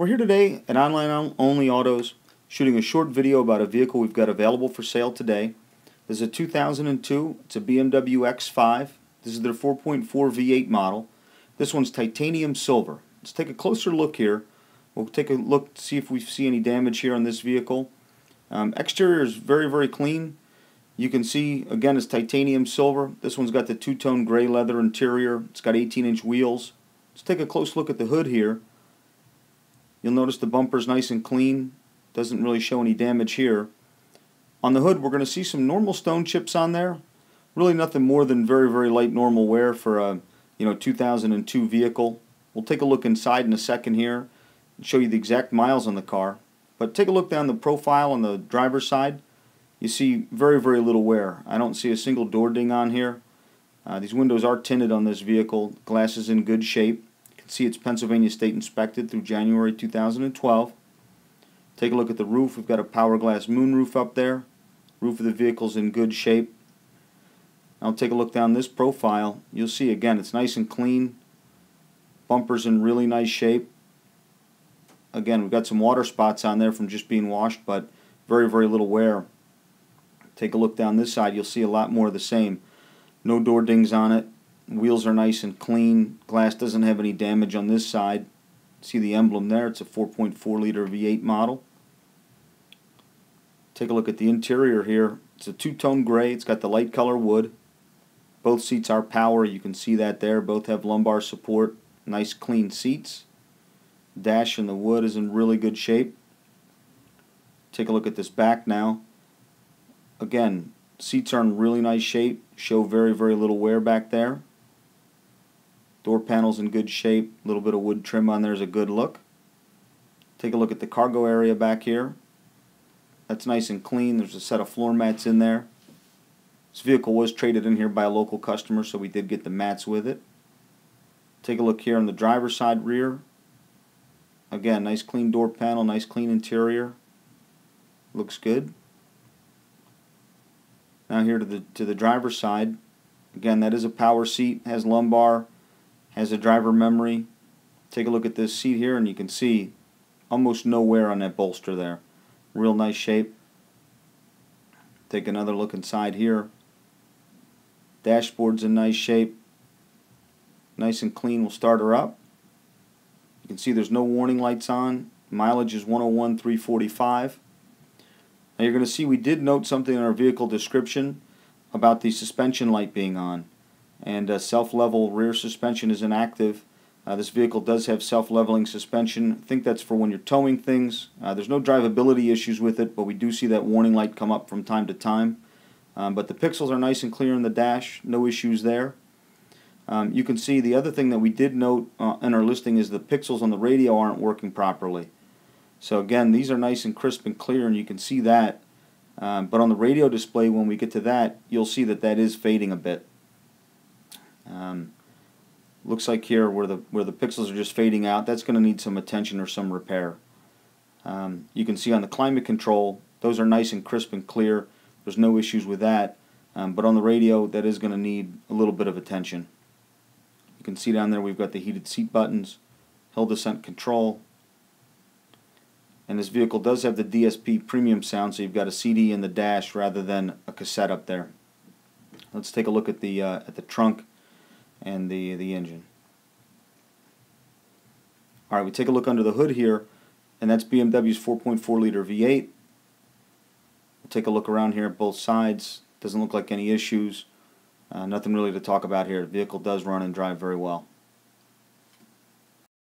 We're here today at Online Only Autos shooting a short video about a vehicle we've got available for sale today. This is a 2002, it's a BMW X5. This is their 4.4 V8 model. This one's titanium silver. Let's take a closer look here. We'll take a look to see if we see any damage here on this vehicle. Exterior is very, very clean. You can see, again, it's titanium silver. This one's got the two-tone gray leather interior. It's got 18-inch wheels. Let's take a close look at the hood here. You'll notice the bumper's nice and clean. Doesn't really show any damage here. On the hood, we're going to see some normal stone chips on there. Really nothing more than very, very light normal wear for a 2002 vehicle. We'll take a look inside in a second here and show you the exact miles on the car. But take a look down the profile on the driver's side. You see very, very little wear. I don't see a single door ding on here. These windows are tinted on this vehicle. Glass is in good shape. You can see it's Pennsylvania State inspected through January 2012. Take a look at the roof. We've got a power glass moonroof up there. Roof of the vehicle's in good shape. Now take a look down this profile. You'll see again it's nice and clean. Bumper's in really nice shape. Again, we've got some water spots on there from just being washed, but very, very little wear. Take a look down this side. You'll see a lot more of the same. No door dings on it. Wheels are nice and clean. Glass doesn't have any damage on this side. See the emblem there. It's a 4.4 liter V8 model. Take a look at the interior here. It's a two-tone gray. It's got the light color wood. Both seats are power. You can see that there. Both have lumbar support. Nice clean seats. Dash in the wood is in really good shape. Take a look at this back now. Again, seats are in really nice shape. Show very, very little wear back there. Door panel's in good shape. A little bit of wood trim on there is a good look. Take a look at the cargo area back here. That's nice and clean. There's a set of floor mats in there. This vehicle was traded in here by a local customer, so we did get the mats with it. Take a look here on the driver's side rear. Again, nice clean door panel, nice clean interior. Looks good. Now here to the driver's side. Again, that is a power seat, has lumbar, has a driver memory. Take a look at this seat here and you can see almost no wear on that bolster there. Real nice shape. Take another look inside here. Dashboard's in nice shape. Nice and clean. We'll start her up. You can see there's no warning lights on. Mileage is 101,345. Now you're going to see we did note something in our vehicle description about the suspension light being on, and self-level rear suspension is inactive. This vehicle does have self-leveling suspension. I think that's for when you're towing things. There's no drivability issues with it, but we do see that warning light come up from time to time. But the pixels are nice and clear in the dash, no issues there. You can see the other thing that we did note in our listing is the pixels on the radio aren't working properly. So again, these are nice and crisp and clear, and you can see that. But on the radio display, when we get to that, you'll see that that is fading a bit. Looks like here where the pixels are just fading out, that's going to need some attention or some repair. You can see on the climate control, those are nice and crisp and clear. There's no issues with that. But on the radio, that is going to need a little bit of attention. You can see down there we've got the heated seat buttons, hill descent control. And this vehicle does have the DSP premium sound, so you've got a CD in the dash rather than a cassette up there. Let's take a look at the trunk and the engine. All right, we take a look under the hood here, and that's BMW's 4.4 liter V8. We'll take a look around here at both sides. Doesn't look like any issues. Nothing really to talk about here. The vehicle does run and drive very well.